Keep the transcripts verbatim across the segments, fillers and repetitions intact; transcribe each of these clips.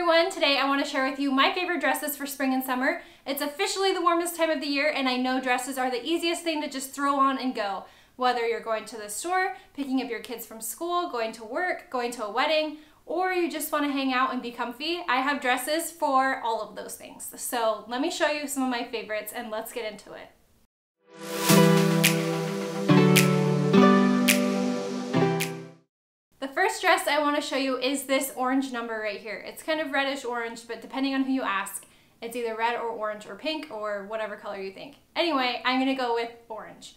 everyone. Today I want to share with you my favorite dresses for spring and summer. It's officially the warmest time of the year, and I know dresses are the easiest thing to just throw on and go. Whether you're going to the store, picking up your kids from school, going to work, going to a wedding, or you just want to hang out and be comfy, I have dresses for all of those things. So let me show you some of my favorites and let's get into it. The first dress I want to show you is this orange number right here. It's kind of reddish orange, but depending on who you ask, it's either red or orange or pink or whatever color you think. Anyway, I'm gonna go with orange.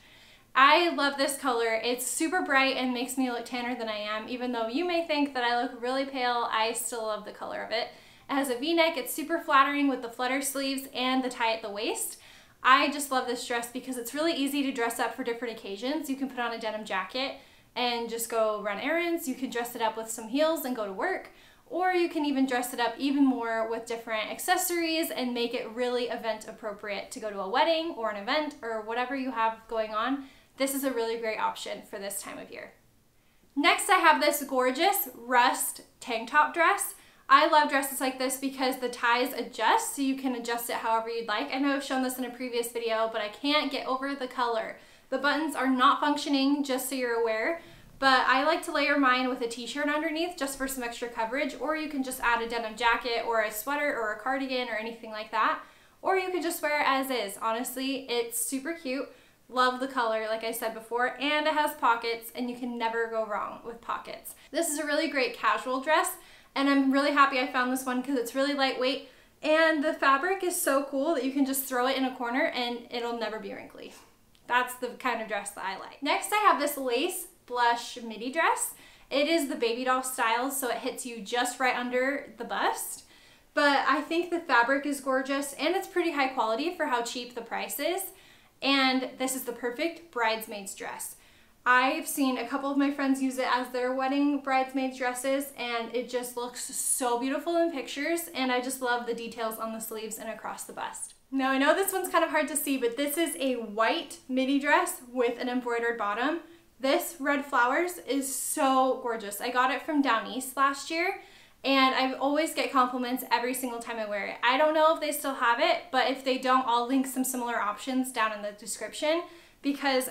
I love this color. It's super bright and makes me look tanner than I am. Even though you may think that I look really pale, I still love the color of it. It has a V-neck, it's super flattering with the flutter sleeves and the tie at the waist. I just love this dress because it's really easy to dress up for different occasions. You can put on a denim jacket and just go run errands. You can dress it up with some heels and go to work, or you can even dress it up even more with different accessories and make it really event appropriate to go to a wedding or an event or whatever you have going on. This is a really great option for this time of year. Next, I have this gorgeous rust tank top dress. I love dresses like this because the ties adjust, so you can adjust it however you'd like. I know I've shown this in a previous video, but I can't get over the color. The buttons are not functioning, just so you're aware, but I like to layer mine with a t-shirt underneath just for some extra coverage, or you can just add a denim jacket or a sweater or a cardigan or anything like that, or you could just wear it as is. Honestly, it's super cute. Love the color, like I said before, and it has pockets, and you can never go wrong with pockets. This is a really great casual dress, and I'm really happy I found this one because it's really lightweight, and the fabric is so cool that you can just throw it in a corner and it'll never be wrinkly. That's the kind of dress that I like. Next, I have this lace blush midi dress. It is the baby doll style, so it hits you just right under the bust, but I think the fabric is gorgeous and it's pretty high quality for how cheap the price is, and this is the perfect bridesmaid's dress. I've seen a couple of my friends use it as their wedding bridesmaid's dresses, and it just looks so beautiful in pictures, and I just love the details on the sleeves and across the bust. Now, I know this one's kind of hard to see, but this is a white midi dress with an embroidered bottom. This red flowers is so gorgeous. I got it from Downeast last year, and I always get compliments every single time I wear it. I don't know if they still have it, but if they don't, I'll link some similar options down in the description because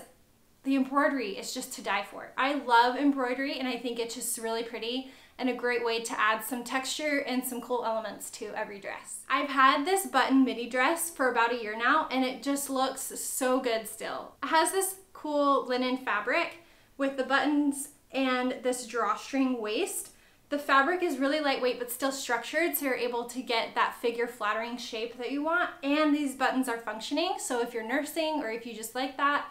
the embroidery is just to die for. I love embroidery, and I think it's just really pretty and a great way to add some texture and some cool elements to every dress. I've had this button midi dress for about a year now, and it just looks so good still. It has this cool linen fabric with the buttons and this drawstring waist. The fabric is really lightweight but still structured, so you're able to get that figure flattering shape that you want, and these buttons are functioning, so if you're nursing or if you just like that,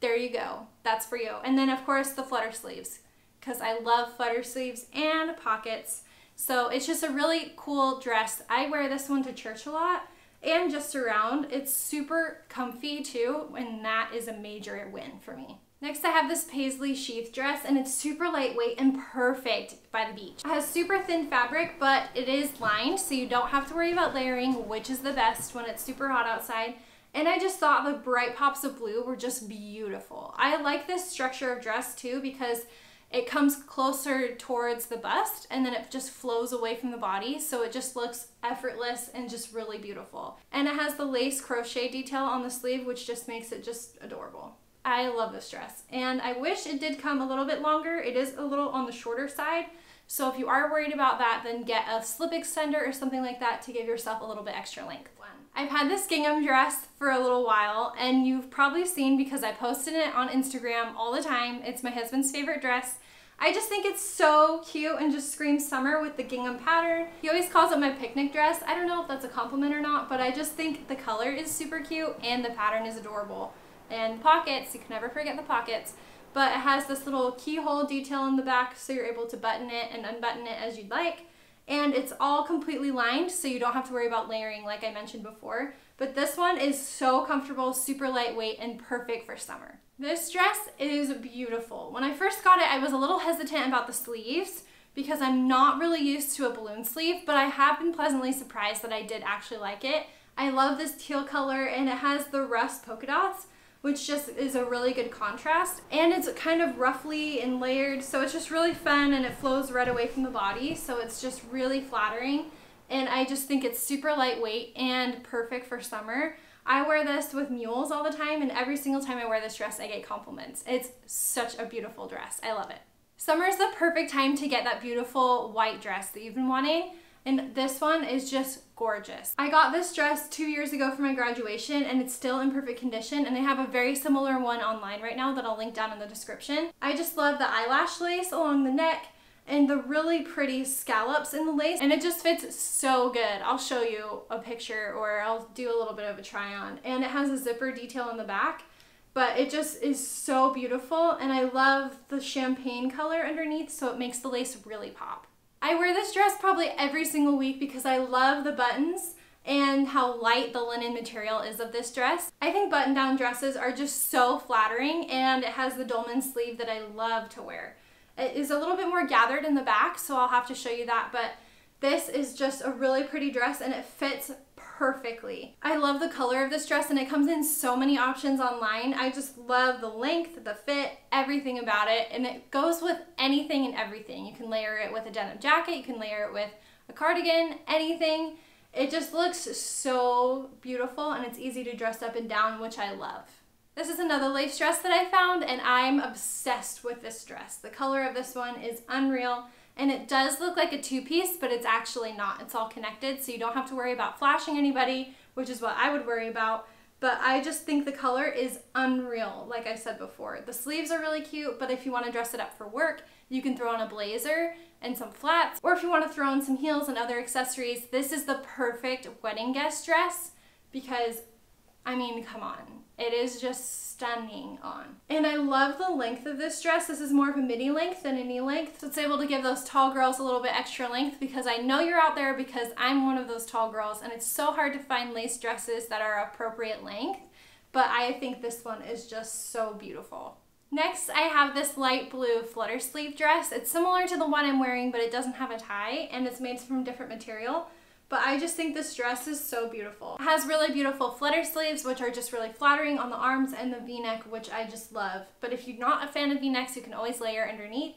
there you go. That's for you. And then of course the flutter sleeves, because I love flutter sleeves and pockets. So it's just a really cool dress. I wear this one to church a lot and just around. It's super comfy too, and that is a major win for me. Next, I have this paisley sheath dress, and it's super lightweight and perfect by the beach. It has super thin fabric, but it is lined, so you don't have to worry about layering, which is the best when it's super hot outside. And I just thought the bright pops of blue were just beautiful. I like this structure of dress too because it comes closer towards the bust, and then it just flows away from the body, so it just looks effortless and just really beautiful. And it has the lace crochet detail on the sleeve, which just makes it just adorable. I love this dress, and I wish it did come a little bit longer. It is a little on the shorter side, so if you are worried about that, then get a slip extender or something like that to give yourself a little bit extra length. I've had this gingham dress for a little while, and you've probably seen because I posted it on Instagram all the time. It's my husband's favorite dress. I just think it's so cute and just screams summer with the gingham pattern. He always calls it my picnic dress. I don't know if that's a compliment or not, but I just think the color is super cute and the pattern is adorable. And pockets, you can never forget the pockets, but it has this little keyhole detail in the back, so you're able to button it and unbutton it as you'd like. And it's all completely lined, so you don't have to worry about layering like I mentioned before. But this one is so comfortable, super lightweight, and perfect for summer. This dress is beautiful. When I first got it, I was a little hesitant about the sleeves because I'm not really used to a balloon sleeve, but I have been pleasantly surprised that I did actually like it. I love this teal color, and it has the rust polka dots, which just is a really good contrast. And it's kind of ruffly and layered, so it's just really fun, and it flows right away from the body, so it's just really flattering. And I just think it's super lightweight and perfect for summer. I wear this with mules all the time, and every single time I wear this dress, I get compliments. It's such a beautiful dress. I love it. Summer is the perfect time to get that beautiful white dress that you've been wanting, and this one is just gorgeous. I got this dress two years ago for my graduation, and it's still in perfect condition, and I have a very similar one online right now that I'll link down in the description. I just love the eyelash lace along the neck and the really pretty scallops in the lace, and it just fits so good. I'll show you a picture, or I'll do a little bit of a try on. And it has a zipper detail in the back, but it just is so beautiful, and I love the champagne color underneath, so it makes the lace really pop. I wear this dress probably every single week because I love the buttons and how light the linen material is of this dress. I think button-down dresses are just so flattering, and it has the dolman sleeve that I love to wear. It is a little bit more gathered in the back, so I'll have to show you that, but this is just a really pretty dress, and it fits perfectly. I love the color of this dress, and it comes in so many options online. I just love the length, the fit, everything about it, and it goes with anything and everything. You can layer it with a denim jacket, you can layer it with a cardigan, anything. It just looks so beautiful, and it's easy to dress up and down, which I love. This is another lace dress that I found, and I'm obsessed with this dress. The color of this one is unreal, and it does look like a two-piece, but it's actually not. It's all connected, so you don't have to worry about flashing anybody, which is what I would worry about, but I just think the color is unreal, like I said before. The sleeves are really cute, but if you want to dress it up for work, you can throw on a blazer and some flats, or if you want to throw on some heels and other accessories, this is the perfect wedding guest dress because, I mean, come on. It is just stunning on. And I love the length of this dress. This is more of a midi length than a knee length. So it's able to give those tall girls a little bit extra length, because I know you're out there, because I'm one of those tall girls, and it's so hard to find lace dresses that are appropriate length. But I think this one is just so beautiful. Next, I have this light blue flutter sleeve dress. It's similar to the one I'm wearing, but it doesn't have a tie, and it's made from different material. But I just think this dress is so beautiful. It has really beautiful flutter sleeves, which are just really flattering on the arms, and the v-neck, which I just love. But if you're not a fan of v-necks, you can always layer underneath.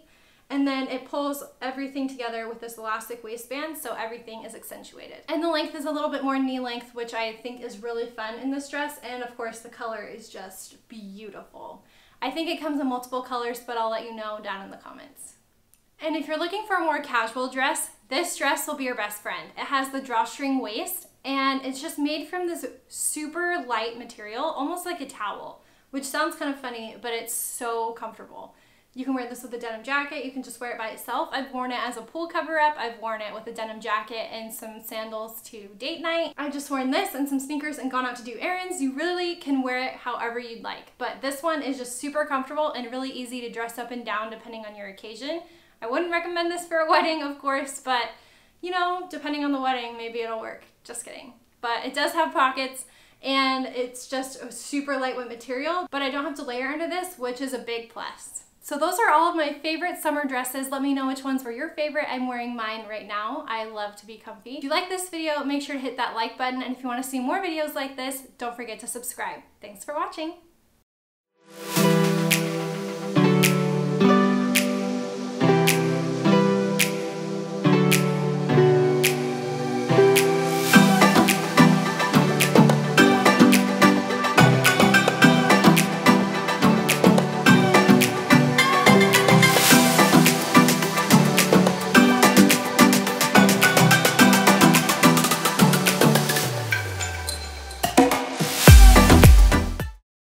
And then it pulls everything together with this elastic waistband, so everything is accentuated. And the length is a little bit more knee length, which I think is really fun in this dress. And of course, the color is just beautiful. I think it comes in multiple colors, but I'll let you know down in the comments. And if you're looking for a more casual dress, this dress will be your best friend. It has the drawstring waist, and it's just made from this super light material, almost like a towel, which sounds kind of funny, but it's so comfortable. You can wear this with a denim jacket, you can just wear it by itself. I've worn it as a pool cover-up, I've worn it with a denim jacket and some sandals to date night. I've just worn this and some sneakers and gone out to do errands. You really can wear it however you'd like, but this one is just super comfortable and really easy to dress up and down depending on your occasion. I wouldn't recommend this for a wedding, of course, but, you know, depending on the wedding, maybe it'll work. Just kidding. But it does have pockets, and it's just a super lightweight material, but I don't have to layer under this, which is a big plus. So those are all of my favorite summer dresses. Let me know which ones were your favorite. I'm wearing mine right now. I love to be comfy. If you like this video, make sure to hit that like button, and if you want to see more videos like this, don't forget to subscribe. Thanks for watching.